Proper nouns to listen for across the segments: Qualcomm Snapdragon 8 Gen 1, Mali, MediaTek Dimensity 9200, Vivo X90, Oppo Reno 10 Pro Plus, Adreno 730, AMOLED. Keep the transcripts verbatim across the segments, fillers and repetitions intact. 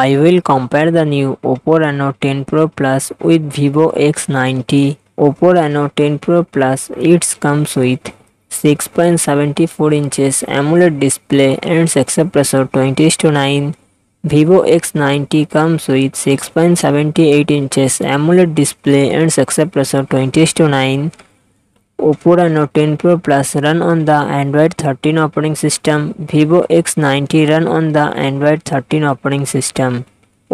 I will compare the new Oppo Reno ten Pro Plus with Vivo X ninety. Oppo Reno ten Pro Plus, it comes with six point seven four inches AMOLED display and success ratio twenty to nine. Vivo X ninety comes with six point seven eight inches AMOLED display and success ratio twenty to nine. Oppo Reno ten Pro Plus run on the Android thirteen operating system. Vivo X ninety run on the Android thirteen operating system.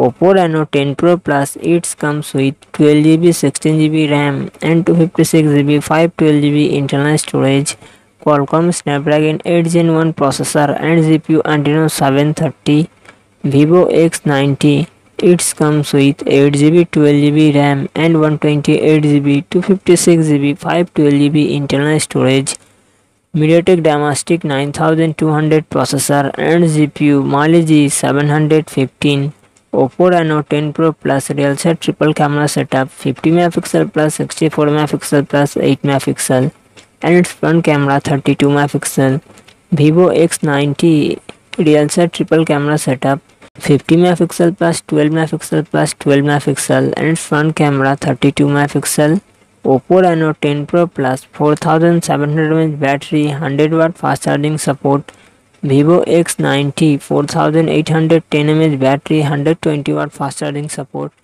Oppo Reno ten Pro Plus, it comes with twelve G B, sixteen G B RAM and two fifty-six G B, five twelve G B internal storage, Qualcomm Snapdragon eight gen one processor and G P U Adreno seven thirty. Vivo X ninety, it comes with eight G B, twelve G B RAM and one twenty-eight G B, two fifty-six G B, five twelve G B internal storage, MediaTek Dimensity nine thousand two hundred processor and G P U Mali G seven fifteen. Oppo Reno ten Pro Plus real set triple camera setup, fifty megapixel plus sixty-four megapixel plus eight megapixel, and its front camera thirty-two megapixel. Vivo X ninety real set triple camera setup, fifty megapixel plus twelve megapixel plus twelve megapixel, and its front camera thirty-two megapixel. Oppo Reno ten Pro Plus, four thousand seven hundred milliamp hour battery, one hundred watt fast charging support. Vivo X ninety, four thousand eight hundred ten milliamp hour battery, one hundred twenty watt fast charging support.